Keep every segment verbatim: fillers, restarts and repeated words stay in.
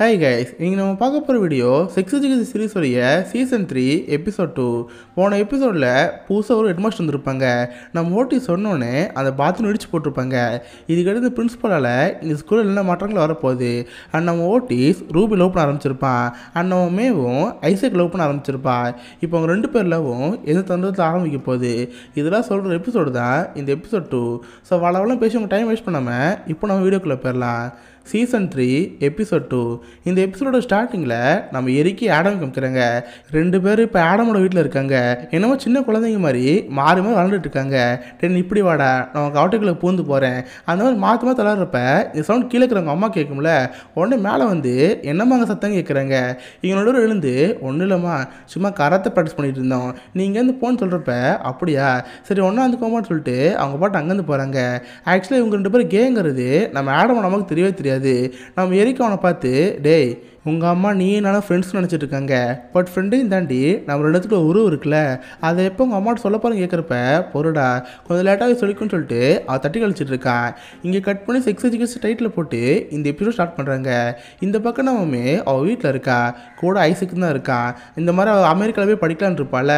Hi guys, இங்க நம்ம பார்க்க போற வீடியோ Sex Education series உடைய season three episode two. போன எபிசோட்ல பூசா ஒரு ஹெட்மாஸ்டர் வந்திருப்பாங்க. நம்ம ஓட்டி சொன்னோனே அந்த பாத்ரூம் இடிச்சு போட்டுருப்பாங்க. இதுக்கடுத்து பிரின்சிபலால இந்த ஸ்கூல்ல என்ன மாற்றங்கள் வர போகுது. அண்ட் நம்ம ஓட்டி ரூபி லவ் பண்ண ஆரம்பிச்சிருப்பான். அண்ட் நம்ம மேவும் ஐசக் லவ் பண்ண ஆரம்பிச்சிருப்பா. இப்போ அவங்க ரெண்டு பேர்லவும் எது தந்திரத்தை ஆரம்பிக்க போகுது. இதெல்லாம் சொல்ற எபிசோடு தான் இந்த episode two. ஸோ வளவெல்லாம் பேசி உங்க டைம் வேஸ்ட் பண்ணாம இப்போ நம்ம வீடியோக்குள்ள போயிடலாம். season three episode two. இந்த எபிசோடோட ஸ்டார்டிங்கில் நம்ம எரிக்கி ஆடம் காமிக்கிறாங்க. ரெண்டு பேரும் இப்போ ஆடமோட வீட்டில் இருக்காங்க. என்னமோ சின்ன குழந்தைங்க மாதிரி மாறி மாதிரி வளர்ந்துட்டு இருக்காங்க. டென் இப்படி வாடா நான் கவுட்டுக்குள்ளே பூந்து போகிறேன் அந்த மாதிரி மாற்று மாதிரி தளர்றப்ப இந்த சவுண்ட் கீழே இருக்கிறவங்க அம்மா கேட்கும்ல. உடனே மேலே வந்து என்னம்மா அங்கே சத்தம் கேட்குறாங்க. இவங்களோட எழுந்து ஒன்றும் இல்லைம்மா சும்மா கராத்தே ப்ராக்டிஸ் பண்ணிகிட்டு இருந்தோம். நீங்கள் வந்து போன்னு சொல்கிறப்ப அப்படியா சரி ஒன்றா வந்துக்கோமான்னு சொல்லிட்டு அவங்க பாட்டு அங்கேருந்து போகிறாங்க. ஆக்சுவலாக இவங்க ரெண்டு பேரும் கேங்கிறது நம்ம ஆடமோ நமக்கு தெரியவே தெரியாது. நம்ம எரிக்க அவனை பார்த்து டேய் உங்கள் அம்மா நீ நானும் ஃப்ரெண்ட்ஸ்னு நினச்சிட்டு இருக்காங்க. பட் ஃப்ரெண்டையும் தாண்டி நம்ம இடத்துக்குள்ள உருவம் இருக்குல்ல அதை எப்போ உங்கள் அம்மாட்ட சொல்ல போகிறேன் கேட்குறப்ப பொருடா கொஞ்சம் லேட்டாகவே சொல்லிக்கணும்னு சொல்லிட்டு அவள் தட்டி கழிச்சிட்டு இருக்கான். இங்கே கட் பண்ணி செக்ஸ் எஜுகேஷன் டைட்டில் போட்டு இந்த எபிசோட் ஸ்டார்ட் பண்ணுறாங்க. இந்த பக்கம் நம்மமே அவள் வீட்டில் இருக்கா கூட ஐசக்கு தான் இருக்கான். இந்த மாதிரி அவள் அமெரிக்காவே படிக்கலான்னு இருப்பாள்.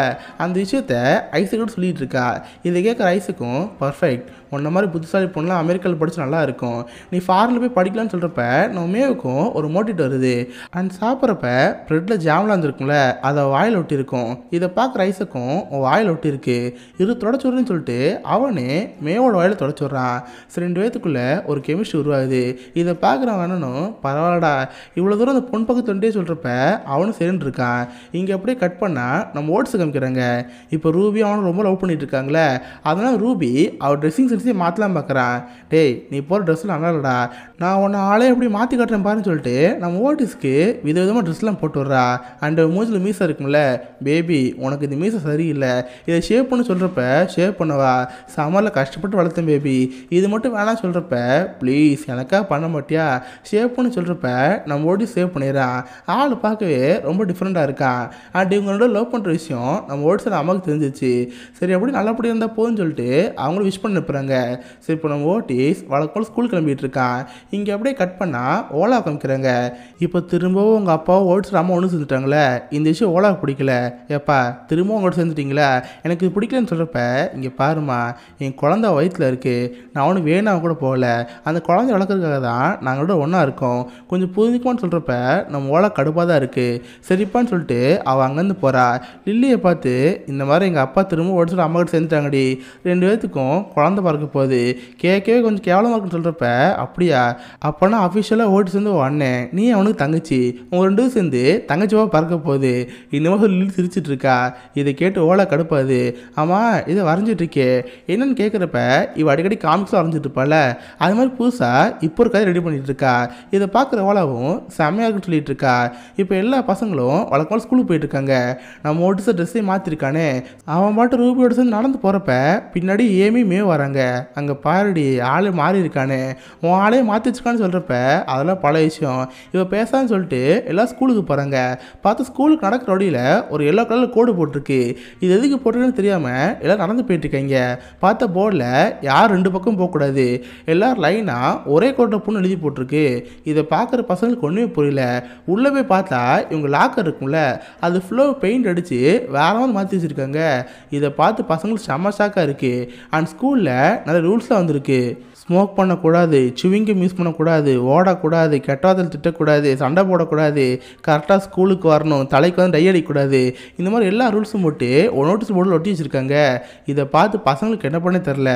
அந்த விஷயத்த ஐசக்கோடு சொல்லிகிட்டு இருக்கா. இதை கேட்குற ஐசக்கும் பர்ஃபெக்ட் உன்ன மாதிரி புதுசாலி பொண்ணெலாம் அமெரிக்காவில் படித்து நல்லா இருக்கும் நீ ஃபாரினில் போய் படிக்கலான்னு சொல்கிறப்ப நம்ம மேவுக்கும் ஒரு மோட்டிவேட் வருது. அண்ட் சாப்பிட்றப்ப ப்ரெட்டில் ஜாம்லாம் இருந்துருக்கும்ல அதை வாயில் ஒட்டியிருக்கும். இதை பார்க்குற ஐசக்கும் வாயில் ஒட்டியிருக்கு இரு தொடச்சுடுறேன்னு சொல்லிட்டு அவனே மேவோட வாயில் தொடச்சுட்றான். ரெண்டு பேத்துக்குள்ளே ஒரு கெமிஸ்ட்ரி உருவாகுது. இதை பார்க்குறவன் அண்ணனும் பரவாயில்லடா இவ்வளோ தூரம் அந்த பொன் பக்கத்து தொண்டே சொல்கிறப்ப அவனும் சரின்னு இருக்கான். இங்கே அப்படியே கட் பண்ணால் நம்ம ஓட்ஸு காமிக்கிறாங்க. இப்போ ரூபி அவனும் ரொம்ப லவ் பண்ணிட்டு இருக்காங்களே அதனால் ரூபி அவள் ட்ரெஸ்ஸிங் சென்ஸே மாற்றலாம் பார்க்குறான். டேய் நீ போகிற ட்ரெஸ்ஸில் நல்லா இல்லடா நான் உன்னை ஆளே எப்படி மாற்றி காட்டுறேன் பாருன்னு சொல்லிட்டு நம்ம ஓட்டிஸ்க்கு விதவிதமாக ட்ரெஸ்லாம் போட்டு வர்றா. அண்ட் மூஞ்சில் மீசை இருக்கும்ல பேபி உனக்கு இந்த மீசை சரியில்லை இதை ஷேவ் பண்ண சொல்கிறப்ப ஷேவ் பண்ணவா சம்மரில் கஷ்டப்பட்டு வளர்த்தேன் பேபி இது மட்டும் வேணாம் சொல்கிறப்ப ப்ளீஸ் எனக்காக பண்ண மாட்டியா ஷேவ் பண்ண சொல்கிறப்ப நம்ம ஓட்டி சேவ் பண்ணிடுறான். ஆள் பார்க்கவே ரொம்ப டிஃப்ரெண்ட்டாக இருக்கான். அண்ட் இவங்களோட லவ் பண்ணுற விஷயம் நம்ம ஓட்டிஸில் அம்மாவுக்கு தெரிஞ்சிச்சு. சரி அப்படி நல்லபடியாக இருந்தால் போதுன்னு சொல்லிட்டு அவங்களும் விஷ் பண்ணி நிற்கிறாங்க. சரி இப்போ நம்ம ஓட்டிஸ் வழக்கம் ஸ்கூல் கிளம்பிகிட்டு இருக்கான். இங்கே அப்படியே கட் பண்ணால் ஓலா காமிக்கிறாங்க. இப்போ திரும்பவும் உங்கள் அப்பாவும் ஓட்ஸில் அம்மா ஒன்று சேர்ந்துட்டாங்களே இந்த விஷயம் ஓலாவுக்கு பிடிக்கல ஏப்பா திரும்பவும் உங்களோட சேர்ந்துட்டிங்களா எனக்கு இது பிடிக்கலன்னு சொல்கிறப்ப இங்கே பாருமா என் குழந்த வயிற்றில் இருக்குது நான் அவனுக்கு வேணாம் கூட போகலை அந்த குழந்தை வளர்க்குறதுக்காக தான் நாங்களோட ஒன்றா இருக்கோம் கொஞ்சம் புரிஞ்சுக்குமான்னு சொல்கிறப்ப நம்ம ஓலா கடுப்பாக தான் இருக்குது சரிப்பான்னு சொல்லிட்டு அவள் அங்கேருந்து போகிறா. லில்லியை பார்த்து இந்த மாதிரி எங்கள் அப்பா திரும்ப ஓட்ஸில் அம்மா கிட்ட சேர்ந்துட்டாங்கடி ரெண்டு பேர்த்துக்கும் குழந்தை பார்க்க போகுது கேட்கவே கொஞ்சம் கேவலமாக இருக்குன்னு சொல்கிறப்ப அப்படியா அப்போனா அஃபிஷியலாக ஓட்டு சேர்ந்து அண்ணேன் நீ அவனுக்கு தங்கச்சி உங்க ரெண்டு சேர்ந்து தங்கச்சிவா பறக்க போகுது இந்த மாதிரி சிரிச்சிட்டு இருக்கா. இதை கேட்டு ஓலா கடுப்பாது ஆமா இதை வரைஞ்சிட்டு இருக்கே என்னன்னு கேட்குறப்ப இவ அடிக்கடி காமிக்ஸும் வரைஞ்சிட்டு இருப்பாள் அது மாதிரி புதுசா இப்போ ஒரு கதை ரெடி பண்ணிட்டு இருக்கா. இதை பார்க்குற ஓலாவும் செம்மையா இருக்குன்னு சொல்லிட்டு இருக்கா. இப்போ எல்லா பசங்களும் வழக்கமாக ஸ்கூலுக்கு போயிட்டு இருக்காங்க. நம்ம ஓட்டு ட்ரெஸ்ஸே மாத்திருக்கானே அவன் பாட்டு ரூபியோட சேர்ந்து நடந்து போறப்ப பின்னாடி ஏமி மேவ் வராங்க. அங்க பாரடி ஆளே மாறி இருக்கானே உன் ஆளே மாத்தி வச்சிருக்கான்னு சொல்றப்ப அதெல்லாம் பல விஷயம் இவ பேசான்னு சொல்லிட்டு எல்லாம் ஸ்கூலுக்கு போகிறாங்க. பார்த்து ஸ்கூலுக்கு நடக்கிற வழியில் ஒரு எல்லோ கலரில் கோடு போட்டிருக்கு. இது எதுக்கு போட்டிருக்குன்னு தெரியாமல் எல்லாம் நடந்து போயிட்டுருக்காங்க. பார்த்த போர்டில் யார் ரெண்டு பக்கம் போகக்கூடாது எல்லோரும் லைனாக ஒரே கோட்டை பொண்ணு எழுதி போட்டிருக்கு. இதை பார்க்குற பசங்களுக்கு ஒன்றுமே புரியல. உள்ளே போய் பார்த்தா இவங்க லாக்கர் இருக்கும்ல அது ஃபுல்லாக பெயிண்ட் அடித்து வேறு மாதிரி மாற்றி வச்சுருக்காங்க. இதை பார்த்து பசங்களுக்கு செம்ம ஷாக்காக இருக்குது. அண்ட் ஸ்கூலில் நிறைய ரூல்ஸ்லாம் வந்திருக்கு. ஸ்மோக் பண்ணக்கூடாது சுவிங்கம் யூஸ் பண்ணக்கூடாது ஓடக்கூடாது கெட்டாதல் திட்டக்கூடாது சண்டை போடக்கூடாது கரெக்டாக ஸ்கூலுக்கு வரணும் தலைக்கு வந்து டை அடிக்கக்கூடாது இந்த மாதிரி எல்லா ரூல்ஸும் போட்டு நோட்டீஸ் போர்டில் ஒட்டி வச்சுருக்காங்க. இதை பார்த்து பசங்களுக்கு என்ன பண்ணே தெரில.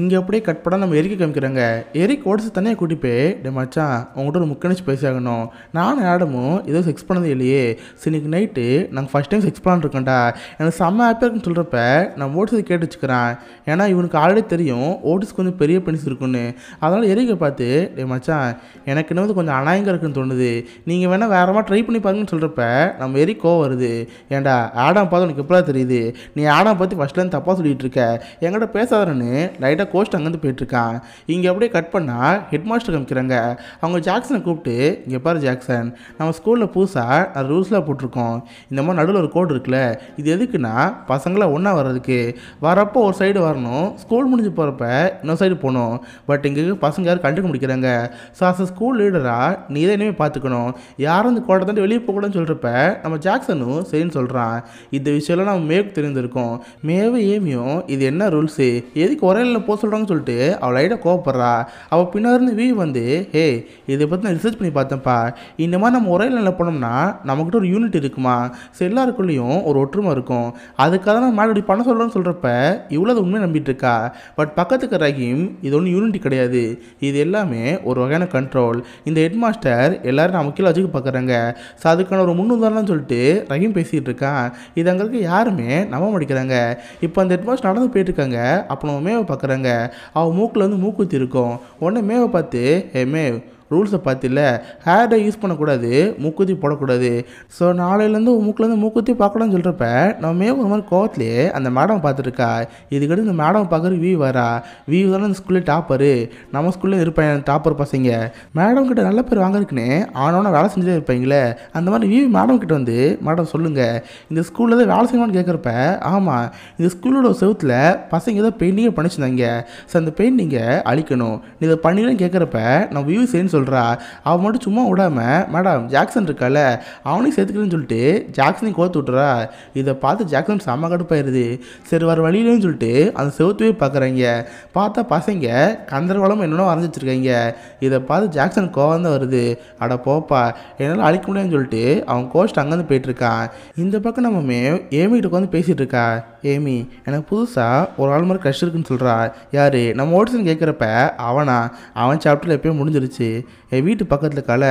இங்கே அப்படியே கட் பண்ணால் நம்ம எரிக்க காமிக்கிறாங்க. எரிக் ஓட்ஸை தனியாக கூட்டி போய் டே மச்சான் அவங்ககிட்ட ஒரு முக்கிய பேசாகணும் நானும் ஆடமும் ஏதோ செக்ஸ் பண்ணது இல்லையே சின்னைக்கு நைட்டு நாங்கள் ஃபஸ்ட் டைம் செக்ஸ் பண்ணலான்னு இருக்கோம்டா எனக்கு செம்ம ஹாப்பியாக இருக்குன்னு சொல்கிறப்ப நான் ஓட்ஸை கேட்டு வச்சுக்கிறேன். ஏன்னா இவனுக்கு ஆல்ரெடி தெரியும் ஓட்ஸ் கொஞ்சம் பெரிய பெனிஸ் இருக்கும் அதனால எரிக்க பார்த்து டே மச்சான் எனக்கு என்ன கொஞ்சம் அநாயகம் இருக்குன்னு தோணுது நீங்க வேணா வேறமா ட்ரை பண்ணி பாருங்கன்னு சொல்றப்ப நம்ம எரிக்கோ வருது. ஏண்டா ஆடாம் பார்த்து உனக்கு எப்படா தெரியுது நீ ஆடாம் பார்த்து ஃபர்ஸ்ட்ல இருந்து தப்பா சொல்லிட்டு இருக்க என்கிட்ட பேசாதன்னு லைட்டா கோஸ்ட் அங்கேருந்து போயிட்டு இருக்கான். இங்க அப்படியே கட் பண்ணா ஹெட் மாஸ்டர் காமிக்கிறாங்க. அவங்க ஜாக்சனை கூப்பிட்டு இங்க பாரு ஜாக்சன் நம்ம ஸ்கூல்ல புதுசா ரூல்ஸ்லாம் போட்டிருக்கோம் இந்த மாதிரி நடுவில் ஒரு கோடு இருக்குல்ல இது எதுக்குன்னா பசங்களை ஒன்னா வர்றதுக்கு வரப்போ ஒரு சைடு வரணும் ஸ்கூல் முடிஞ்சு போறப்ப இன்னொரு சைடு போகணும் பட் இங்கே பசங்க யாரும் கண்டுக்க முடிக்கிறாங்க. ஸோ அஸ் அ ஸ்கூல் லீடராக நீ இதை இனிமேல் பார்த்துக்கணும், யாரும் இந்த கோட்டை வெளியே போகக்கூடாதுன்னு சொல்கிறப்ப நம்ம ஜாக்சனும் சரின்னு சொல்கிறான். இந்த விஷயம்லாம் நம்ம மேக் தெரிஞ்சிருக்கோம். மேவும் ஏமியும் இது என்ன ரூல்ஸு, எதுக்கு ஒரே இல்லை போக சொல்கிறாங்கன்னு சொல்லிட்டு அவள் லைட்டாக கோவப்படுறா. அவள் பின்னாடி வீ வந்து ஹே இதை பற்றி நான் ரிசர்ச் பண்ணி பார்த்தேன்ப்பா, இந்த மாதிரி நம்ம ஒரே நிலை போனோம்னா நம்மக்கிட்ட ஒரு யூனிட் இருக்குமா, ஸோ எல்லாருக்குள்ளேயும் ஒரு ஒற்றுமை இருக்கும். அதுக்காக தான் மேடம் இப்படி பண்ண சொல்கிறோன்னு சொல்கிறப்ப இவ்வளோ அது உண்மையை நம்பிட்டு இருக்கா. பட் பக்கத்துக்கு ரஹீம் இது ஒன்றும் யூனிட்டி கிடையாது, இது எல்லாமே ஒரு வகையான கண்ட்ரோல். இந்த ஹெட் மாஸ்டர் எல்லோரும் நம்ம கீழே வச்சுக்க பார்க்குறாங்க. ஸோ அதுக்கான ஒரு முன்னுதாரணம்னு சொல்லிட்டு ரஹீம் பேசிகிட்டு இருக்கான். இது அங்கே யாருமே நம்ப முடிக்கிறாங்க. இப்போ அந்த ஹெட் மாஸ்டர் நடந்து போயிட்டுருக்காங்க. அப்போ நம்ம மேவை பார்க்குறாங்க. அவன் மூக்கில் வந்து மூக்குத்தி இருக்கும். உடனே மேவை பார்த்து ஏ மேவ் ரூல்ஸை பார்த்தில்ல, ஹேர் டை யூஸ் பண்ணக்கூடாது, மூக்குத்தி போடக்கூடாது, ஸோ நாளையிலேருந்து மூக்கிலேருந்து மூக்குத்தி பார்க்கலாம்னு சொல்கிறப்ப நம்ம மேலும் ஒரு மாதிரி கோவத்துலேயே அந்த மேடம் பார்த்துருக்கா. இதுக்கிட்ட இந்த மேடம் பார்க்குற வீ வரா. வீ தானே அந்த ஸ்கூல்லே டாப்பரு, நம்ம ஸ்கூல்லேயும் இருப்பேன் டாப்பர் பசங்க, மேடம் கிட்ட நல்ல பேர் வாங்குறதுக்குன்னு ஆனவனா வேலை செஞ்சதே இருப்பாங்களே. அந்த மாதிரி வீ மேடம் கிட்ட வந்து மேடம் சொல்லுங்கள் இந்த ஸ்கூலில் தான் வேலை செய்யணும்னு கேட்குறப்ப ஆமாம் இந்த ஸ்கூலோட செவத்தில் பசங்க ஏதோ பெயிண்டிங்கே பண்ணிச்சுருந்தாங்க, ஸோ அந்த பெயிண்டிங்கை அழிக்கணும், நீ இதை பண்ணிடலாம் கேட்குறப்ப நம்ம வீ சேர்ந்து சொல்கிறா. அவன் மட்டும் சும்மா விடாம மேடம் ஜாக்சன் இருக்கால அவனையும் சேர்த்துக்கிறேன்னு சொல்லிட்டு ஜாக்சனையும் கோர்த்து விட்டுறா. இதை பார்த்து ஜாக்சன் செம்ம கடுப்பாயிருது. சரி வர வழியிலேன்னு சொல்லிட்டு அந்த செவத்துவே பார்க்குறாங்க. பார்த்தா பசங்க கந்தரவளம் என்னென்னோ வரைஞ்சி வச்சுருக்காங்க. இதை பார்த்து ஜாக்சன் கோவம் தான் வருது. அட போப்பா என்னால் அழிக்க முடியாதுன்னு சொல்லிட்டு அவன் கோஸ்ட் அங்கேருந்து போயிட்டுருக்கான். இந்த பக்கம் நம்ம ஏமிகிட்ட உட்காந்து பேசிகிட்டு இருக்கா. ஏமி எனக்கு புதுசாக ஒரு ஆள் மாதிரி கஷ்டம் இருக்குன்னு சொல்கிறா. யார் நம்ம ஓட்ஸுன்னு கேட்குறப்ப அவனா அவன் சாப்டரில் எப்போயும் முடிஞ்சிருச்சு. என் வீட்டு பக்கத்தில் கால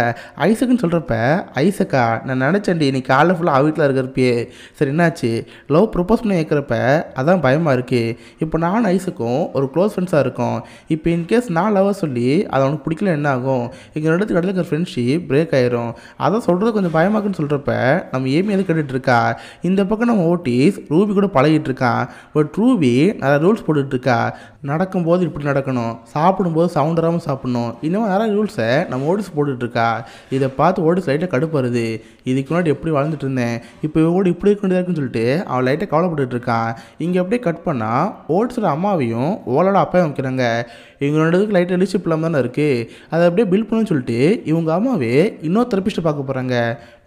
ஐசக்குன்னு சொல்கிறப்ப ஐசக்கா நான் நினச்சேன்டி நீ காலை ஃபுல்லாக அவ வீட்டில் இருக்கிறப்பே. சரி என்னாச்சு லவ் ப்ரொப்போஸ் பண்ணி கேட்குறப்ப அதான் பயமாக இருக்குது. இப்போ நான் ஐசக்கும் ஒரு க்ளோஸ் ஃப்ரெண்ட்ஸாக இருக்கும். இப்போ இன்கேஸ் நான் லவ்வை சொல்லி அது அவனுக்கு பிடிக்கல என்ன ஆகும், எங்கள் இடத்துக்கு இடத்துல இருக்கிற ஃப்ரெண்ட்ஷிப் பிரேக் ஆயிரும். அதான் சொல்கிறது கொஞ்சம் பயமாக இருக்குன்னு சொல்கிறப்ப நம்ம ஏமி எது கேட்டுட்ருக்கா. இந்த பக்கம் நம்ம ஓட்டிஸ் ரூபி கூட பழகிட்டு இருக்கான். பட் ரூபி நிறைய ரூல்ஸ் போட்டுட்ருக்கா. நடக்கும்போது இப்படி நடக்கணும், சாப்பிடும்போது சவுண்ட் வராமல் சாப்பிடணும், இன்னமும் நிறைய ரூல்ஸை நம்ம ஓடிஸ் போட்டுட்ருக்கா. இதை பார்த்து ஓடிஸ் லைட்டாக கடுப்பாருது. இதுக்கு முன்னாடி எப்படி வளர்ந்துட்டு இருந்தேன், இப்போ இவோட இப்படி இருக்க வேண்டியதாக இருக்குன்னு சொல்லிட்டு அவன் லைட்டாக கவலைப்பட்டுருக்கான். இங்கே அப்படியே கட் பண்ணால் ஓடிஸோட அம்மாவையும் ஓலோட அப்பாவையும் வைக்கிறாங்க. இவங்க ரெண்டுக்கு லைட்டாக ரிலேஷிப் இல்லாமல் தானே இருக்குது, அதை அப்படியே பில்ட் பண்ணணும்னு சொல்லிட்டு இவங்க அம்மாவே இன்னொரு தெரப்பிஸ்ட்டை பார்க்க போகிறாங்க.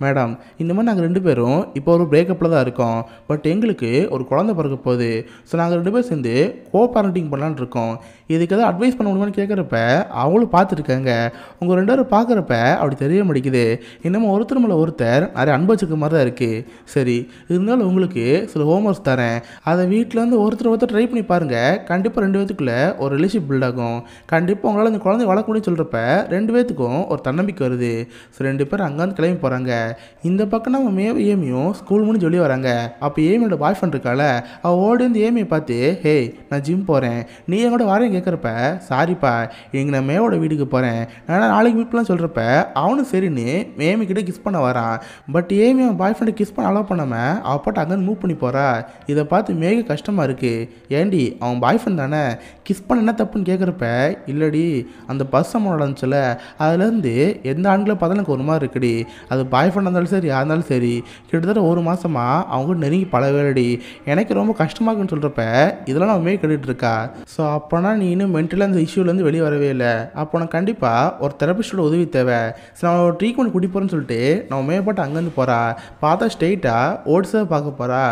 மேடம் இந்த மாதிரி நாங்கள் ரெண்டு பேரும் இப்போ ஒரு பிரேக்கப்பில் தான் இருக்கோம், பட் எங்களுக்கு ஒரு குழந்தை பிறக்க போகுது, ஸோ நாங்கள் ரெண்டு பேரும் சேர்ந்து கோ பேரண்டிங் பண்ணலான்னு இருக்கோம். இதுக்கு எதாவது அட்வைஸ் பண்ண முடியுமான்னு கேட்குறப்ப அவளும் பார்த்துருக்காங்க. உங்கள் ரெண்டு பேரும் பார்க்குறப்ப அப்படி தெரிய முடிக்குது, இன்னமும் ஒருத்தர் மேலே ஒருத்தர் நிறைய அனுபவிச்சிருக்க மாதிரி தான் இருக்குது. சரி இருந்தாலும் உங்களுக்கு சில ஹோம்ஒர்க்ஸ் தரேன், அதை வீட்டிலேருந்து ஒருத்தர் ஒருத்தர் ட்ரை பண்ணி பாருங்கள். கண்டிப்பாக ரெண்டு பேர்த்துக்குள்ளே ஒரு ரிலேஷிப் பில்ட் ஆகும். கண்டிப்பாக உங்களால் இந்த குழந்தைய வளர்க்க முடியும்னு சொல்கிறப்ப ரெண்டு பேர்த்துக்கும் ஒரு தன்னம்பிக்கை வருது. ஸோ ரெண்டு பேரும் அங்கேருந்து கிளம்பி போகிறாங்க. இந்த பக்கம் நம்ம மேவ் ஏமியும் ஸ்கூல் முடிஞ்சு வெளியே வராங்க. அப்போ ஏமியோட பாய் ஃப்ரெண்ட் இருக்கால அவள் ஓடி வந்து ஏமியை பார்த்து ஹே நான் ஜிம் போகிறேன் நீ என் கூட வரேன்னு கேட்குறப்ப சாரிப்பா எங்கள் நான் மேவோட வீட்டுக்கு போகிறேன் ஆனால் நாளைக்கு வீட்லாம் சொல்கிறப்ப அவனும் சரின்னு ஏமிக்கிட்ட கிஸ் பண்ண வரான். பட் ஏமி அவன் பாய் ஃப்ரெண்டை கிஸ் பண்ண அலோவ் பண்ணாமல் அவள் பாட்டு அங்கேருந்து மூவ் பண்ணி போகிறா. இதை பார்த்து மேக கஷ்டமாக இருக்குது. ஏண்டி அவன் பாய் ஃப்ரெண்ட் தானே கிஸ் பண்ண என்ன தப்புன்னு கேட்குறப்ப இல்லடி அந்த பஸ் அம்மா நடந்துச்சுல அதுலேருந்து எந்த ஆண்களை பார்த்தாலும் எனக்கு ஒரு மாதிரி இருக்குடி, அது பாய் ஃப்ரெண்டாக இருந்தாலும் சரி யார் இருந்தாலும் சரி கிட்டத்தட்ட ஒரு மாதமாக அவங்க நெருங்கி பழவேலடி, எனக்கு ரொம்ப கஷ்டமாக இருக்குன்னு சொல்கிறப்ப இதெல்லாம் நான் மேக கேட்டுட்ருக்கா. ஸோ அப்போனா நீ இன்னும் மென்டலாக அந்த இஷ்யூலேருந்து வெளியே வரவே இல்லை, அப்போ நான் கண்டிப்பாக ஒரு தெரபிஸ்டோட உதவி தேவை. ஸோ நான் ஒரு ட்ரீட்மெண்ட் கூட்டி போகிறேன்னு சொல்லிட்டு நம்ம மேம்பாட்டு அங்கேருந்து போகிறா. பார்த்தா ஸ்ட்ரெயிட்டாக ஓட்ஸை பார்க்க போகிறா.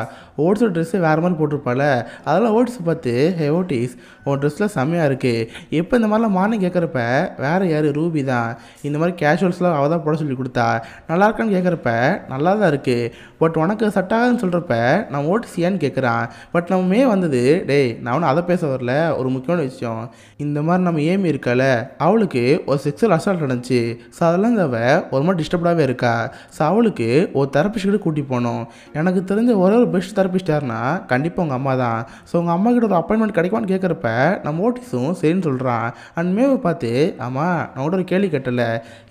ஓட்ஸோட ட்ரெஸ்ஸு வேறு மாதிரி போட்டிருப்பாள். அதெல்லாம் ஓட்ஸை பார்த்து ஹே ஓட்டிஸ் உன் ட்ரெஸ்லாம் செம்மையாக இருக்குது, எப்போ இந்த மாதிரிலாம் மார்னிங் கேட்குறப்ப வேறு யார் ரூபி தான் இந்த மாதிரி கேஷுவல்ஸ்லாம் அவள் தான் போட சொல்லி கொடுத்தா. நல்லா இருக்கான்னு கேட்குறப்ப நல்லா தான் இருக்குது, பட் உனக்கு சட்டாகுதுன்னு சொல்கிறப்ப நான் ஓட்டிஸ் ஏன்னு கேட்குறான். பட் நம்ம மே வந்தது டே நான் ஒன்றும் அதை பேச வரல, ஒரு முக்கியமான விஷயம் இந்த மாதிரி நம்ம ஏமி இருக்கால அவளுக்கு ஒரு செக்ஸுவல் அசால்ட் நடந்துச்சு. ஸோ அதெல்லாம் இந்த அவள் ஒரு மாதிரி டிஸ்டர்ப்டாகவே இருக்கா. ஸோ அவளுக்கு ஒரு தெரப்பிஸ்ட் கிட்ட கூட்டி போனோம். எனக்கு தெரிஞ்ச ஒரே ஒரு பெஸ்ட் தெரப்பிஸ்டாருன்னா கண்டிப்பாக உங்கள் அம்மா தான். ஸோ உங்கள் அம்மா கிட்ட ஒரு அப்பாயின்மெண்ட் கிடைக்குமான்னு கேட்குறப்ப நம்ம ஓட்டிஸும் சரின்னு சொல்கிறான். அண்ட் மேவை பார்த்து ஆமாம் நான் கூட ஒரு கேள்வி கேட்டலை,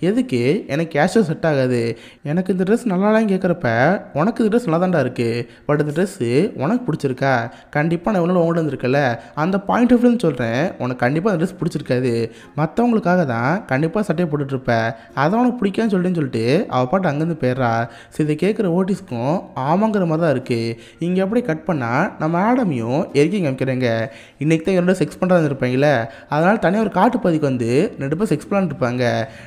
எதுக்கு எனக்கு கேஷுவல் செட் ஆகாது, எனக்கு இந்த ட்ரெஸ் நல்லாலான்னு கேட்குறப்ப உனக்கு இந்த ட்ரெஸ் நல்லா தாண்டா இருக்குது, பட் இந்த ட்ரெஸ்ஸு உனக்கு பிடிச்சிருக்கா, கண்டிப்பாக நான் இவ்வளோ உங்கள்கிட்ட வந்துருக்கல அந்த பாயிண்ட் ஆஃப் வியூன்னு சொல்கிறேன். உனக்கு கண்டிப்பாக அந்த ட்ரெஸ் பிடிச்சிருக்காது, மற்றவங்களுக்காக தான் கண்டிப்பாக சட்டையை போட்டுட்ருப்ப, அதை உனக்கு பிடிக்கான்னு சொல்லிட்டுன்னு சொல்லிட்டு அவள் பாட்டு அங்கேருந்து போயிடுறா. ஸோ இதை கேட்குற ஓட்டிஸ்க்கும் ஆமாங்கிற மாதிரி தான் இருக்குது. இங்கே அப்படியே கட் பண்ணால் நம்ம ஆடமையும் எரிக்கி காமிக்கிறாங்க. இன்றைக்கி தான் இரண்டு செக்ஸ் பண்ணுறாங்க இருப்பாங்களே, அதனால் தனியாக ஒரு காட்டுப்பதிக்கு வந்து ரெண்டு பேர் செக்ஸ் பண்ணலான்னு இருப்பாங்க.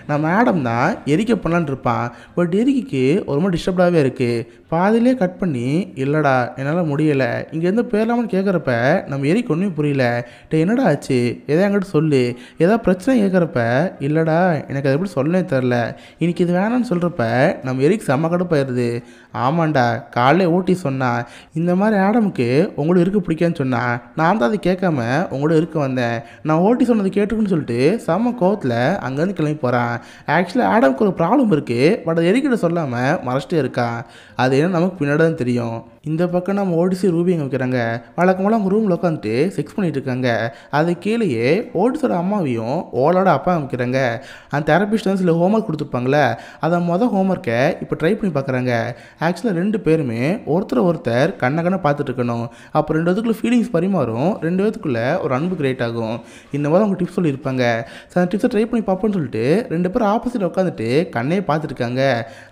நம்ம ஆடம் தான் எரிக்க பண்ணலான்னு இருப்பான். பட் எரிக்கிக்கு ஒரு மாதிரி டிஸ்டர்ப்டாகவே இருக்குது. பாதிலே கட் பண்ணி இல்லைடா என்னால் முடியலை இங்கேருந்து போயிடலாமான்னு கேட்குறப்ப நம்ம எரிக்க ஒன்றுமே புரியல. டே என்னடா ஆச்சு, எதா என்கிட்ட சொல்லு, ஏதாவது பிரச்சனை கேட்குறப்ப இல்லைடா எனக்கு அதை எப்படி சொல்லவே தெரில, இன்றைக்கி இது வேணான்னு சொல்கிறப்ப நம்ம எரிக்கு செம்ம கடுப்பாயிருது. ஆமாண்டா காலையில் ஓட்டி சொன்னான் இந்த மாதிரி ஆடமுக்கு உங்களுக்கு இருக்க பிடிக்கான்னு சொன்னான், நான் தான் அதை கேட்காம உங்களோட இருக்க வந்தேன், நான் ஓட்டி சொன்னது கேட்டுக்குன்னு சொல்லிட்டு செம்ம கோவத்தில் அங்கேருந்து கிளம்பி போகிறான். ஆக்சுவலி ஆடமுக்கு ஒரு ப்ராப்ளம் இருக்குது, பட் அது எரிக்கிட்ட சொல்லாமல் மறைச்சிட்டே இருக்கான். அது என்ன நமக்கு பின்னாடி தான் தெரியும். இந்த பக்கம் நம்ம ஓடிசி ரூபி அங்கே வைக்கிறாங்க. வழக்கமாக அவங்க ரூமில் உட்காந்துட்டு செக்ஸ் பண்ணிகிட்டு இருக்காங்க. அது கீழேயே ஓடிஸோட அம்மாவையும் ஓலோட அப்பா அமைக்கிறாங்க. அந்த தெரபிஸ்ட் வந்து சில ஹோம்ஒர்க் கொடுத்துருப்பாங்களே, அதை மொதல் ஹோம்ஒர்க்கை இப்போ ட்ரை பண்ணி பார்க்குறாங்க. ஆக்சுவலாக ரெண்டு பேருமே ஒருத்தர் ஒருத்தர் கண்ணை கண்ணை பார்த்துட்டு இருக்கணும். அப்போ ரெண்டு பேத்துக்குள்ளே ஃபீலிங்ஸ் பரிமாறும், ரெண்டு பேத்துக்குள்ளே ஒரு அன்பு கிரியேட் ஆகும். இந்த மாதிரி அவங்க டிப்ஸ் சொல்லியிருப்பாங்க. ஸோ அந்த டிப்ஸை ட்ரை பண்ணி பார்ப்போன்னு சொல்லிட்டு ரெண்டு பேரும் ஆப்போசிட்டில் உட்காந்துட்டு கண்ணையே பார்த்துருக்காங்க.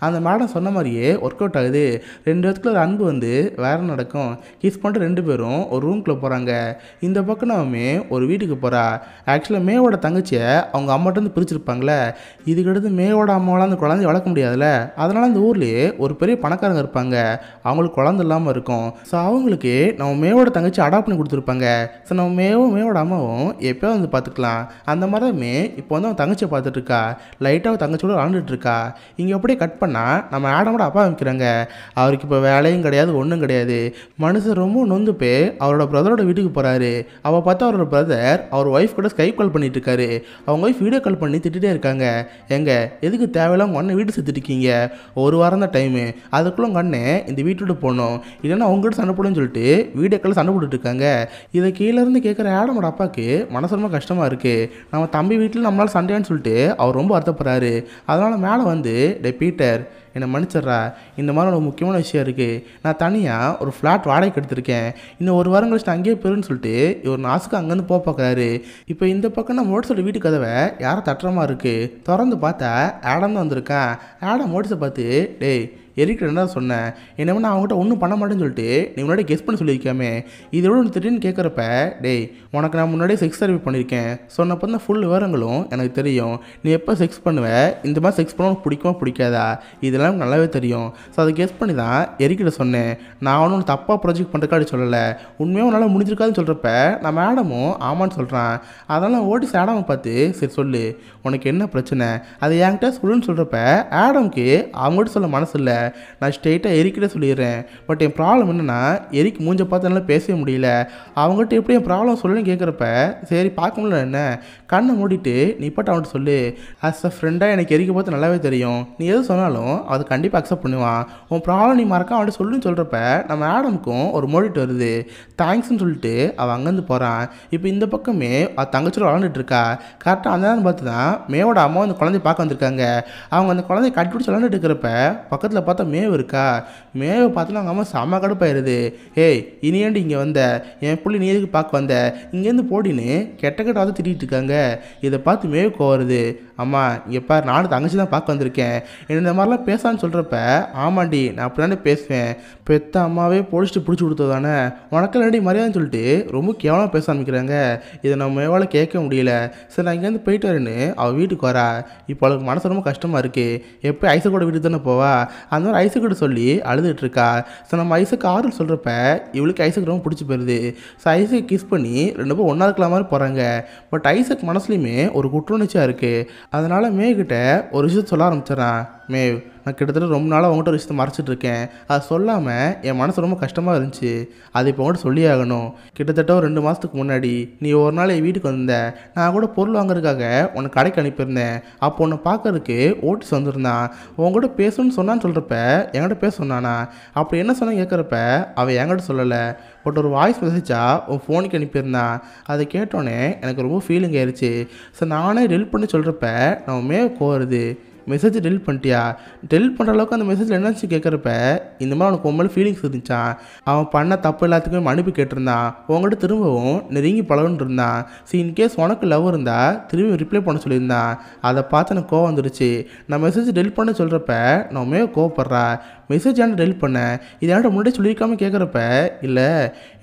அந்த மேடம் சொன்ன மாதிரியே ஒர்க் அவுட் ஆகுது. ரெண்டு பேத்துக்குள்ள ஒரு அன்பு வந்து வேற நடக்கும். கிஸ் பண்ணிட்டு ரெண்டு பேரும் ஒரு ரூம்குள்ளே போகிறாங்க. இந்த பக்கம் நம்ம மே ஒரு வீட்டுக்கு போகிறா. ஆக்சுவலாக மேவோட தங்கச்சியை அவங்க அம்மாட்ட இருந்து பிரிச்சிருப்பாங்களே, இதுக்கடுத்து மேவோட அம்மாவெலாம் அந்த குழந்தைய வளர்க்க முடியாதுல்ல, அதனால் அந்த ஊர்லேயே ஒரு பெரிய பணக்காரங்க இருப்பாங்க, அவங்களுக்கு குழந்தை இல்லாமல் இருக்கும். ஸோ அவங்களுக்கு நம்ம மேவோட தங்கச்சி அடாப்ட் பண்ணி கொடுத்துருப்பாங்க. ஸோ நம்ம மேவும் மேவோட அம்மாவும் எப்போயாவது வந்து பார்த்துக்கலாம். அந்த மாதிரி தான் மே இப்போ வந்து அவன் தங்கச்சியை பார்த்துட்ருக்கா. லைட்டாக அவன் தங்கச்சியோட விளாண்டுட்டுருக்கா. இங்கே அப்படியே கட் பண்ணால் நம்ம ஆடமோட அப்பா அமைக்கிறாங்க. அவருக்கு இப்போ வேலையும் கிடையாது, ஒன்றும் கிடையாது. மனுஷன் ரொம்ப நொந்து போய் அவரோட பிரதரோட வீட்டுக்கு போகிறாரு. அவள் பார்த்தா அவரோட பிரதர் அவர் ஒய்ஃப் கூட ஸ்கைப் கால் பண்ணிட்டு இருக்காரு. அவங்க ஒய்ஃப் வீடியோ கால் பண்ணி திட்டே இருக்காங்க. எங்க எதுக்கு தேவையில்லாம உன்னை வீட்டு செத்துட்டு இருக்கீங்க, ஒரு வாரம் தான் டைமு, அதுக்குள்ள உங்க அண்ணன் இந்த வீட்டோட போகணும், இல்லைன்னா அவங்ககிட்ட சண்டை போடுன்னு சொல்லிட்டு வீடியோ கால் சண்டை போட்டுட்டு இருக்காங்க. இதை கீழே இருந்து கேட்குற ஆடமோட அப்பாவுக்கு மனசு ரொம்ப கஷ்டமா இருக்கு. நம்ம தம்பி வீட்டில் நம்மளால சண்டையான்னு சொல்லிட்டு அவர் ரொம்ப வருத்தப்படுறாரு. அதனால மேலே வந்து டே பீட்டர் என்னை மன்னிச்சிட்றா, இந்த மாதிரி ஒரு முக்கியமான விஷயம் இருக்குது, நான் தனியாக ஒரு ஃப்ளாட் வாடகைக்கு எடுத்திருக்கேன், இன்னும் ஒரு வாரம் கழிச்சு அங்கேயே போயிருன்னு சொல்லிட்டு இவர் நாசுக்கு அங்கேருந்து போக பார்க்குறாரு. இப்போ இந்த பக்கம் நம்ம ஓடிஸோட வீட்டு கதவை யாரும் தட்டுறமா இருக்குது. திறந்து பார்த்தா ஆடம் தான் வந்திருக்கான். ஆடம் ஓடிஸை பார்த்து டேய் எரிக்கிட்ட என்ன சொன்னேன், என்னமோ நான் அவங்ககிட்ட ஒன்றும் பண்ண மாட்டேன்னு சொல்லிட்டு நீ முன்னாடி கெஸ் பண்ணி சொல்லியிருக்காமே, இதோட ஒன்று திடீர்னு கேட்குறப்ப டேய் உனக்கு நான் முன்னாடியே செக்ஸ் தெரப்பி பண்ணியிருக்கேன், சொன்னப்போ தான் ஃபுல் விவரங்களும் எனக்கு தெரியும், நீ எப்போ செக்ஸ் பண்ணுவேன், இந்த மாதிரி செக்ஸ் பண்ண உனக்கு பிடிக்குமா பிடிக்காதா இதெல்லாம் எனக்கு நல்லாவே தெரியும். ஸோ அதை கெஸ் பண்ணி தான் எரிக்கிட்ட சொன்னேன், நான் ஒன்றும் தப்பாக ப்ராஜெக்ட் பண்ணுறக்காடி சொல்லலை, உண்மையாக உன்னால் முடிஞ்சிருக்காதுன்னு சொல்கிறப்ப நம்ம ஆடமும் ஆமான்னு சொல்கிறான். அதெல்லாம் ஓடிஸ் ஆடமை பார்த்து சரி சொல்லு உனக்கு என்ன பிரச்சனை அதை என்கிட்ட சொல்லுன்னு சொல்கிறப்ப ஆடமுக்கு அவங்ககிட்ட சொல்ல மனசு இல்லை, நான் ஸ்ட்ரெயிட்டாக எரிக்கிட்ட சொல்லிடுறேன், பட் என் ப்ராப்ளம் என்னன்னா எரிக்கு மூஞ்ச பார்த்து என்னால் பேசவே முடியல, அவங்ககிட்ட எப்படி என் ப்ராப்ளம் சொல்லுன்னு கேட்குறப்ப சரி பார்க்க முடியல என்ன கண்ணை மூடிட்டு நீ பட்டு அவன்கிட்ட சொல்லு, ஆஸ் அ ஃப்ரெண்டாக எனக்கு எரிக்க பார்த்து நல்லாவே தெரியும், நீ எது சொன்னாலும் அது கண்டிப்பாக அக்செப்ட் பண்ணுவான், உன் ப்ராப்ளம் நீ மறக்க அவன்கிட்ட சொல்லுன்னு சொல்கிறப்ப நம்ம ஆடமுக்கும் ஒரு மோடிட்டு வருது. தேங்க்ஸ்ன்னு சொல்லிட்டு அவன் அங்கேருந்து போகிறான். இப்போ இந்த பக்கமே அது தங்கச்சோட விளாண்டுட்டுருக்கா. கரெக்டாக அந்த நேரம் பார்த்து தான் மேவோட அம்மா அந்த குழந்தைய பார்க்க வந்திருக்காங்க. அவங்க அந்த குழந்தைய கட்டி பிடிச்சி விளாண்டுட்டு இருக்கிறப்ப பக்கத்தில் பார்த்தா மேவு இருக்கா. மேவை பார்த்தோன்னா அவங்க அம்மா செம்ம கடுப்பாயிருது. ஏய் இனியாண்டு இங்கே வந்த, என் பிள்ளை நீ எதுக்கு பார்க்க வந்த, இங்கேருந்து போடின்னு கெட்ட கெட்ட வந்து திட்டிகிட்டு இருக்காங்க. இதை பார்த்து மேவு கோவருது. அம்மா இங்கே பார் நானும் தங்கச்சி தான் பார்க்க வந்திருக்கேன், என்ன இந்த மாதிரிலாம் பேசான்னு சொல்கிறப்ப ஆமாண்டி நான் அப்படின்னாண்டே பேசுவேன், பெத்த அம்மாவே போலீஸ்ட்டு பிடிச்சி கொடுத்ததானே உனக்கு இல்லாண்டி மரியாதைன்னு சொல்லிட்டு ரொம்ப கேவலமாக பேச ஆரம்பிக்கிறாங்க. இதை நம்ம மேவால் கேட்க முடியல. சரி நான் இங்கேருந்து போயிட்டு வரேன்னு அவள் வீட்டுக்கு வரா. இப்போ அவளுக்கு மனசு ரொம்ப கஷ்டமாக இருக்குது. எப்போ ஐசக்கோட வீட்டுக்கு தானே போவா, அந்த மாதிரி ஐசக்கோட சொல்லி அழுதுகிட்ருக்கா. ஸோ நம்ம ஐசக்கு ஆறுன்னு சொல்கிறப்ப இவளுக்கு ஐசக்கு ரொம்ப பிடிச்சி போயிடுது. ஸோ ஐசக்கு கிஸ் பண்ணி ரெண்டு பேரும் ஒன்றா இருக்கலாம் மாதிரி போகிறாங்க. பட் ஐசக்கு மனசுலையுமே ஒரு குற்றுணர்ச்சியாக இருக்குது. அதனால் மேகிட்ட ஒரு விஷயத்த சொல்ல ஆரம்பிச்சிடறான். மேவ் நான் கிட்டத்தட்ட ரொம்ப நாளாக அவங்ககிட்ட ஒரு விஷயத்தை மறைச்சிட்டு இருக்கேன், அது சொல்லாமல் என் மனசு ரொம்ப கஷ்டமாக இருந்துச்சு, அது இப்போ அவங்ககிட்ட சொல்லி ஆகணும். கிட்டத்தட்ட ஒரு ரெண்டு மாதத்துக்கு முன்னாடி நீ ஒரு நாள் என் வீட்டுக்கு வந்த, நான் கூட பொருள் வாங்குறதுக்காக உன்னை கடைக்கு அனுப்பியிருந்தேன். அப்போ உன்னை பார்க்கறதுக்கு ஓட்டிஸ் வந்திருந்தான். உங்ககிட்ட பேசணும்னு சொன்னான்னு சொல்கிறப்ப என்கிட்ட பேச சொன்னானா, அப்படி என்ன சொன்ன கேட்குறப்ப அவன் என்கிட்ட சொல்லலை, பட் ஒரு வாய்ஸ் மெசேஜாக உன் ஃபோனுக்கு அனுப்பியிருந்தான். அதை கேட்டோன்னே எனக்கு ரொம்ப ஃபீலிங் ஆயிடுச்சு. ஸோ நானே ஹெல்ப் பண்ணி சொல்கிறப்ப நம்ம மேலே கோருது. மெசேஜ் டெலிட் பண்ணிட்டியா? டெலிட் பண்ணுற அளவுக்கு அந்த மெசேஜில் என்னச்சு கேட்குறப்ப இந்த மாதிரி அவனுக்கு உண்மையில ஃபீலிங்ஸ் இருந்துச்சான். அவன் பண்ண தப்பு எல்லாத்துக்குமே மன்னிப்பு கேட்டிருந்தான். உங்கள்கிட்ட திரும்பவும் நெருங்கி பழகுன்னு இருந்தான். ஸோ இன்கேஸ் உனக்கு லவ் இருந்தால் திரும்பி ரிப்ளை பண்ண சொல்லியிருந்தான். அதை பார்த்து எனக்கு கோவம் வந்துடுச்சு. நான் மெசேஜ் டெலிட் பண்ண சொல்கிறப்ப நான் உண்மையாக கோவப்படுறா. மெசேஜ் ஆனால் டெலிட் பண்ணேன். இதை என்கிட்ட முன்னாடி சொல்லியிருக்காமல் கேட்குறப்ப இல்லை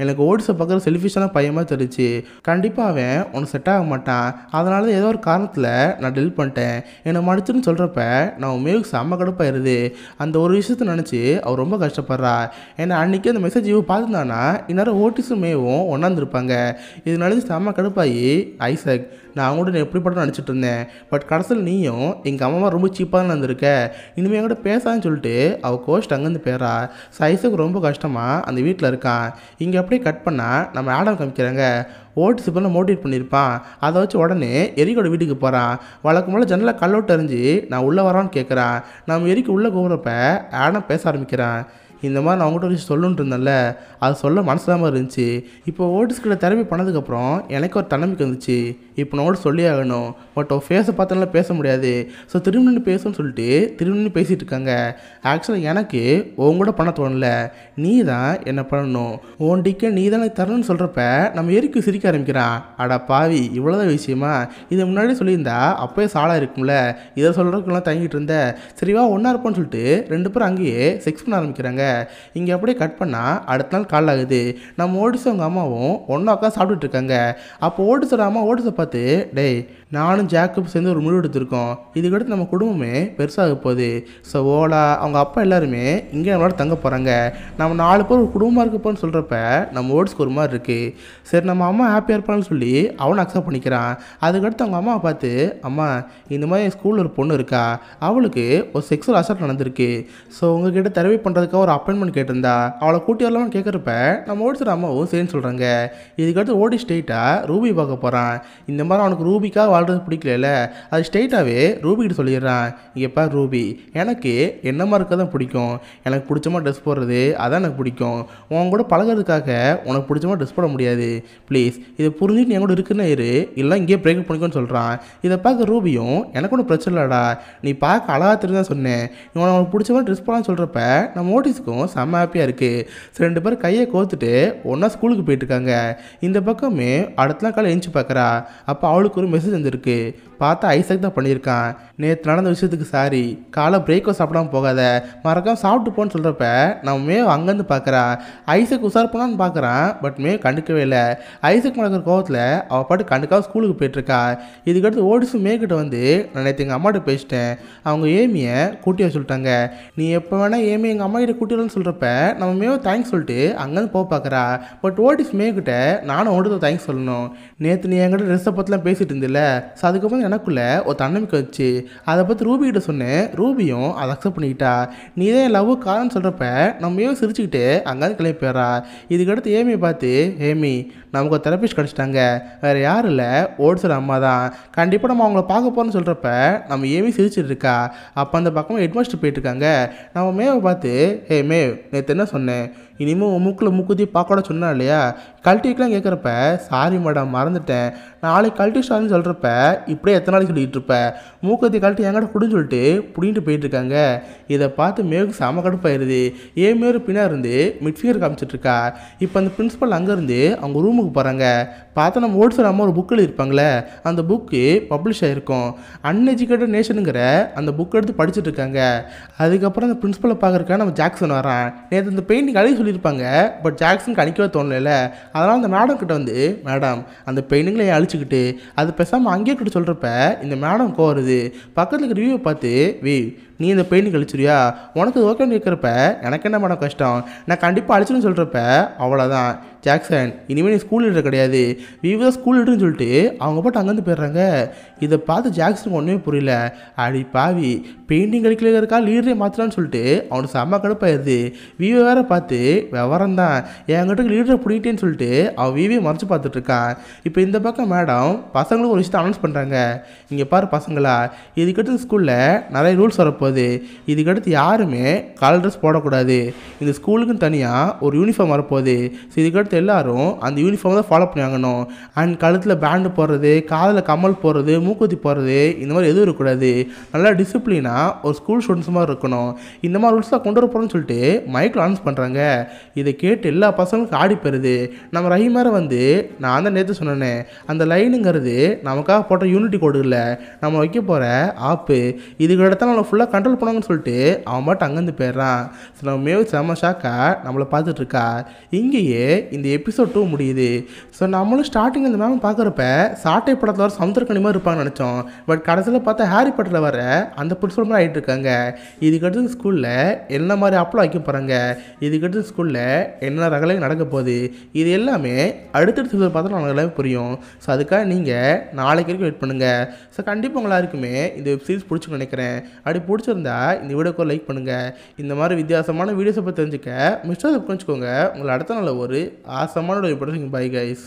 எனக்கு ஓடிஸை பார்க்குற செல்ஃபிஷான பையமாக தெரிச்சு. கண்டிப்பாக அவன் உனக்கு செட் ஆக மாட்டான். அதனால தான் ஏதோ ஒரு காரணத்தில் நான் டெலிட் பண்ணிட்டேன். என்னை மடிச்சுன்னு சொல்கிறப்ப நான் உண்மையாக செம்ம கடுப்பாயிருது. அந்த ஒரு விஷயத்த நினச்சி அவர் ரொம்ப கஷ்டப்படுறா. ஏன்னா அன்றைக்கி அந்த மெசேஜ் இவ பார்த்துருந்தானா இந்நேரம் ஓடிஸும் மேவும் ஒன்றாந்துருப்பாங்க. இது நினச்சி செம்ம கடுப்பாகி ஐசக் நான் அவங்கள்ட்ட எப்படி படம் நினச்சிட்டு இருந்தேன். பட் கடைசியில் நீயும் எங்கள் அம்மா ரொம்ப சீப்பாக தான் இருந்திருக்க. இனிமேல் என்கிட்ட பேசான்னு சொல்லிட்டு அவள் கோஸ்ட் அங்கேருந்து பேரா. ஸோ ஐசக் ரொம்ப கஷ்டமாக அந்த வீட்டில் இருக்கான். இங்கே அப்படியே கட் பண்ணால் நம்ம ஆடம் காமிக்கிறாங்க. ஓட்டு சிப்பெல்லாம் மோட்டிவேட் பண்ணியிருப்பான். அதை வச்சு உடனே எரிக்கோட வீட்டுக்கு போகிறான். வழக்கம் போல் ஜன்னலில் கல்லோட்டு எறிஞ்சு நான் உள்ளே வரான்னு கேட்குறான். நம்ம எரிக்கு உள்ளே கூப்பிட்றப்ப ஆடம் பேச ஆரம்பிக்கிறான். இந்த மாதிரி நான் அவங்ககிட்ட ஒரு சொல்லுன்ட்டு இருந்தேன்ல, அது சொல்ல மனசில்லாமல் இருந்துச்சு. இப்போ ஓட்டுஸ்கிட்ட தெரப்பி பண்ணதுக்கப்புறம் எனக்கு ஒரு தன்னம்பிக்கை வந்துச்சு. இப்போ நான் ஓட்டு சொல்லி ஆகணும். பட் அவன் ஃபேஸை பார்த்தனால பேச முடியாது. ஸோ திரும்பின்னு பேசணும்னு சொல்லிட்டு திரும்பின்னு பேசிகிட்டு இருக்காங்க. ஆக்சுவலாக எனக்கு உங்கூட பண்ண தோணலை. நீ தான் என்ன பண்ணணும். உன் டிக்கை நீ தான் எனக்கு தரணும்னு சொல்கிறப்ப நம்ம எரிக்கு சிரிக்க ஆரம்பிக்கிறான். அடா பாவி, இவ்வளோதான் விஷயமா? இதை முன்னாடியே சொல்லியிருந்தா அப்போயே சாலாக இருக்கும்ல. இதை சொல்கிறதுக்குலாம் தங்கிட்டு இருந்தேன். சரிவா ஒன்றா இருப்பான்னு சொல்லிட்டு ரெண்டு பேரும் அங்கேயே செக்ஸ் பண்ண ஆரம்பிக்கிறாங்க. இங்கே அப்படியே கட் பண்ணால் அடுத்த நாள் கால் ஆகுது. நம்ம ஓடிஸும் அவங்க அம்மாவும் ஒன்றா உட்காந்து சாப்பிட்டுட்டு இருக்காங்க. அப்போ ஓடிஸோட அம்மா ஓடிஸை பார்த்து, டேய் நானும் ஜாக்கப் சேர்ந்து ஒரு முடிவு எடுத்திருக்கோம். இதுக்கடுத்து நம்ம குடும்பமே பெருசாக போகுது. ஸோ ஓலா அவங்க அப்பா எல்லாருமே இங்கே நம்மளோட தங்க போகிறாங்க. நம்ம நாலு பேர் ஒரு குடும்பமாக இருக்கப்போன்னு சொல்கிறப்ப நம்ம ஓடிஸ்க்கு ஒரு மாதிரி இருக்குது. சரி நம்ம அம்மா ஹாப்பியாக இருப்பான்னு சொல்லி அவனை அக்செப்ட் பண்ணிக்கிறான். அதுக்கடுத்து அவங்க அம்மாவை பார்த்து, அம்மா இந்த மாதிரி என் ஸ்கூலில் ஒரு பொண்ணு இருக்கா, அவளுக்கு ஒரு செக்ஸுவல் அசால்ட் நடந்திருக்கு. ஸோ உங்ககிட்ட தரவே பண்ணுறதுக்காக ஒரு அப்பாயின்மெண்ட் கேட்டிருந்தா அவளை கூட்டி வரலாம்னு கேட்குறப்ப நம்ம ஓடிஸோட அம்மாவும் சரின்னு சொல்கிறாங்க. இதுக்கடுத்து ஓடி ஸ்டெயிட்டாக ரூபி பார்க்க போகிறான். இந்த மாதிரி அவனுக்கு ரூபிக்காக வாழ்றது பிடிக்கல, அது ஸ்ட்ரெயிட்டாகவே ரூபிகிட்ட சொல்லிடுறான். எப்பா ரூபி, எனக்கு என்ன மாதிரி இருக்க தான் பிடிக்கும். எனக்கு பிடிச்சமாக ட்ரெஸ் போடுறது அதான் எனக்கு பிடிக்கும். உன் கூட பழகிறதுக்காக உனக்கு பிடிச்சமா ட்ரெஸ் போட முடியாது. ப்ளீஸ் இதை புரிஞ்சுட்டு என் கூட இருக்குன்னு இரு, இல்லை இங்கேயே பிரேக்கப் பண்ணிக்கோன்னு சொல்கிறான். இதை பார்க்க ரூபியும், எனக்கு ஒன்றும் பிரச்சனை இல்லைடா, நீ பார்க்க அழகாக தெரிஞ்சு தான் சொன்னேன், இவன் உனக்கு பிடிச்சமா ட்ரெஸ் போடான்னு சொல்கிறப்ப நம்ம ஓட்டிஸுக்கும் செம்ம ஹாப்பியாக இருக்குது. ஸோ ரெண்டு பேரும் கையை கோர்த்துட்டு ஒன்றா ஸ்கூலுக்கு போயிட்டுருக்காங்க. இந்த பக்கமே அடுத்தலாம் காலை எழுந்து பார்க்குறா. அப்போ அவளுக்கு ஒரு மெசேஜ் வந்துருக்கு. பார்த்தா ஐசக் தான் பண்ணியிருக்கான். நேற்று நடந்த விஷயத்துக்கு சாரி. காலை பிரேக்கோ சாப்பிடாமல் போகாத, மறக்காமல் சாப்பிட்டு போன்னு சொல்கிறப்ப நம்ம மே அங்கேருந்து பார்க்குறா. ஐசக் உஷார் பண்ணான்னு பார்க்குறான். பட் மே கண்டுக்கவே இல்லை. ஐசக் நடக்கிற கோவத்தில் அவள் பாட்டு கண்டுக்காக ஸ்கூலுக்கு போயிட்டுருக்கா. இதுக்கடுத்து ஓடிஸும் மேக்கிட்ட வந்து, நான் நேற்று எங்கள் அம்மாட்ட பேசிட்டேன், அவங்க ஏமியை கூட்டி வர சொல்லிட்டாங்க. நீ எப்போ வேணால் ஏமி எங்கள் அம்மா கிட்ட கூட்டிடணும்னு சொல்கிறப்ப நம்ம மேவோ தேங்க்ஸ் சொல்லிட்டு அங்கேருந்து போக பார்க்குறா. பட் ஓடிஸ் மேக்கிட்ட நானும் ஓடுதான் தேங்க்ஸ் சொல்லணும். நேற்று நீ என்கிட்ட ட்ரெஸ்ஸை பற்றிலாம் பேசிகிட்டு இருந்தில்ல, ஸோ அதுக்கப்புறம் எனக்குள்ளே ஒரு தன்னம்பிக்கை வச்சு அதை பற்றி ரூபிகிட்ட சொன்னேன். ரூபியும் அதை அக்செப்ட் பண்ணிக்கிட்டா. நீ தான் என் லவ் காரணம்னு சொல்கிறப்ப நம்ம ஏன் சிரிச்சுக்கிட்டு அங்கேருந்து கிளம்பி போயிடறா. இதுக்கடுத்து ஏமியை பார்த்து, ஏமி நமக்கு ஒரு தெரப்பிஸ்ட் கிடச்சிட்டாங்க, வேறு யாரும் இல்லை, ஓடிஸோட அம்மா தான், கண்டிப்பாக நம்ம அவங்கள பார்க்க போகிறோன்னு சொல்கிறப்ப நம்ம ஏமி சிரிச்சுட்டு இருக்கா. அப்போ அந்த பக்கமாக ஹெட்மாஸ்டர் போயிட்டுருக்காங்க. நம்ம மேவை பார்த்து, ஹே மேவ் நேற்று என்ன சொன்னேன், இனிமேல் உன் மூக்கில் மூக்குத்தி பார்க்கக்கூட சொன்னா இல்லையா கல்ட்டிக்கெலாம் கேட்குறப்ப சாரி மேடம் மறந்துட்டேன், நாளைக்கு கல்ட்டி சாரின்னு சொல்கிறப்ப இப்படியே எத்தனை நாளைக்கு சொல்லிகிட்டு இருப்பேன், மூக்குத்தி கல்ட்டி என்கிட்ட குடின்னு சொல்லிட்டு பிடிக்கிட்டு போயிட்டுருக்காங்க. இதை பார்த்து மேவுக்கு செம கடுப்பாயிருது. ஏன் மேரு பின்னாக இருந்து மிட்ஃபிகர் காமிச்சிட்ருக்கா. இப்போ அந்த பிரின்ஸிபல் அங்கேருந்து அவங்க ரூமுக்கு போகிறாங்க. பார்த்தா நம்ம ஓடிஸோட அம்மா ஒரு புக் எழுதியிருப்பாங்களே, அந்த புக்கு பப்ளிஷ் ஆகிருக்கும். அன்எஜுகேட்டட் நேஷனுங்கிற அந்த புக் எடுத்து படிச்சுட்டு இருக்காங்க. அதுக்கப்புறம் அந்த பிரின்ஸிபலை பார்க்குறக்காக நம்ம ஜாக்சன் வரான். நேற்று அந்த பெயிண்டிங் அழகி இருப்பாங்க. பட் ஜாக்சனுக்கு அணிக்கவே தோணல. அதனால அந்த மேடம் கிட்ட வந்து, மேடம் அந்த பெயிண்டிங்ல ஏன் அழிச்சுக்கிட்டு, அது பேசாமல் அங்கேயே கிட்ட சொல்கிறப்ப இந்த மேடம் கோவருது. பக்கத்தில் இருக்க ரிவ்யூவை பார்த்து, வி நீ இந்த பெயிண்டிங் அழிச்சிருவியா, உனக்கு ஓகேன்னு இருக்கிறப்ப எனக்கு என்ன மேடம் கஷ்டம், நான் கண்டிப்பாக அழிச்சுன்னு சொல்கிறப்ப அவ்வளோதான் ஜாக்சன் இனிமேல் நீ ஸ்கூல் லீடர் கிடையாது, விவி தான் ஸ்கூல் லீடர்னு சொல்லிட்டு அவங்க போட்டு அங்கேருந்து போயிடுறாங்க. இதை பார்த்து ஜாக்சனுக்கு ஒன்றுமே புரியல. அடி பாவி பெயிண்டிங் அடிக்கல இருக்கா லீடரே மாற்றலான்னு சொல்லிட்டு அவனுக்கு செம்ம கடுப்பாயிருது. விவி வேற பார்த்து விவரம் தான் என்கிட்ட லீடரை பிடிக்கிட்டேன்னு சொல்லிட்டு அவன் விவியை மறைச்சு பார்த்துட்ருக்கான். இப்போ இந்த பக்கம் மேடம் பசங்களுக்கு ஒரு விஷயத்தை அனௌன்ஸ் பண்ணுறாங்க. இங்கே பாரு பசங்களா, இதுக்கடுத்து ஸ்கூலில் நிறைய ரூல்ஸ் வரப்போகுது. இதுக்கடுத்து யாருமே கலர் ட்ரெஸ் போடக்கூடாது. இந்த ஸ்கூலுக்குன்னு தனியாக ஒரு யூனிஃபார்ம் வரப்போகுது. ஸோ இதுக்கடுத்து படிக்காத எல்லாரும் அந்த யூனிஃபார்ம் தான் ஃபாலோ பண்ணியாங்கணும். அண்ட் கழுத்தில் பேண்டு போடுறது, காதில் கம்மல் போடுறது, மூக்குத்தி போடுறது, இந்த மாதிரி எதுவும் இருக்கக்கூடாது. நல்லா டிசிப்ளினாக ஒரு ஸ்கூல் ஸ்டூடெண்ட்ஸ் மாதிரி இருக்கணும். இந்த மாதிரி ரூல்ஸ் தான் கொண்டு வர போகிறோன்னு சொல்லிட்டு மைக்கில் அனௌன்ஸ் பண்ணுறாங்க. இதை கேட்டு எல்லா பசங்களுக்கும் ஆடி போயிடுது. நம்ம ரஹீமரை வந்து நான் தான் நேற்று சொன்னேன், அந்த லைனுங்கிறது நமக்காக போட்ட யூனிட்டி கோடு இல்லை, நம்ம வைக்க போகிற ஆப்பு. இதுக்கு இடத்துல நம்மளை ஃபுல்லாக கண்ட்ரோல் பண்ணுவாங்கன்னு சொல்லிட்டு அவன் மட்டும் அங்கேருந்து போயிடுறான். ஸோ நம்ம மேவ் செம்ம ஷாக்காக நம்மளை பார்த்துட்ருக்கா. இங்கேயே இந்த எபிசோட் டூ முடியுது. ஸோ நம்மளும் ஸ்டார்டிங் இந்த மேம் பார்க்குறப்ப சாட்டை படத்தில் வர சமுத்திரக்கணி மாதிரி இருப்பாங்கன்னு நினச்சோம். பட் கடைசியில் பார்த்தா ஹாரி படத்தில் வர அந்த பிரின்சிபல் மாதிரி ஆகிட்டு இருக்காங்க. இதுக்கடுத்து ஸ்கூலில் என்ன மாதிரி அப்பளம் வைக்க போகிறாங்க, இதுக்கடுத்து ஸ்கூலில் என்ன ரகலையும் நடக்க போகுது, இது எல்லாமே அடுத்தடுத்த சீசன் பார்த்தா நம்மளுக்கு எல்லாமே புரியும். ஸோ அதுக்காக நீங்கள் நாளைக்கு வரைக்கும் வெயிட் பண்ணுங்கள். ஸோ கண்டிப்பாக உங்கள் யாருக்குமே இந்த வெப் சீரிஸ் பிடிச்சிக்கணும்னு நினைக்கிறேன். அப்படி பிடிச்சிருந்தா இந்த வீடியோக்கு ஒரு லைக் பண்ணுங்கள். இந்த மாதிரி வித்தியாசமான வீடியோஸை பற்றி தெரிஞ்சுக்க மிஸ்டர் சப்ஸ்கிரைப் பண்ணிக்கோங்க. உங்களை அடுத்த நாள் ஒரு ஆசமான ஒரு ப்ரொடக்ஷன். Bye guys.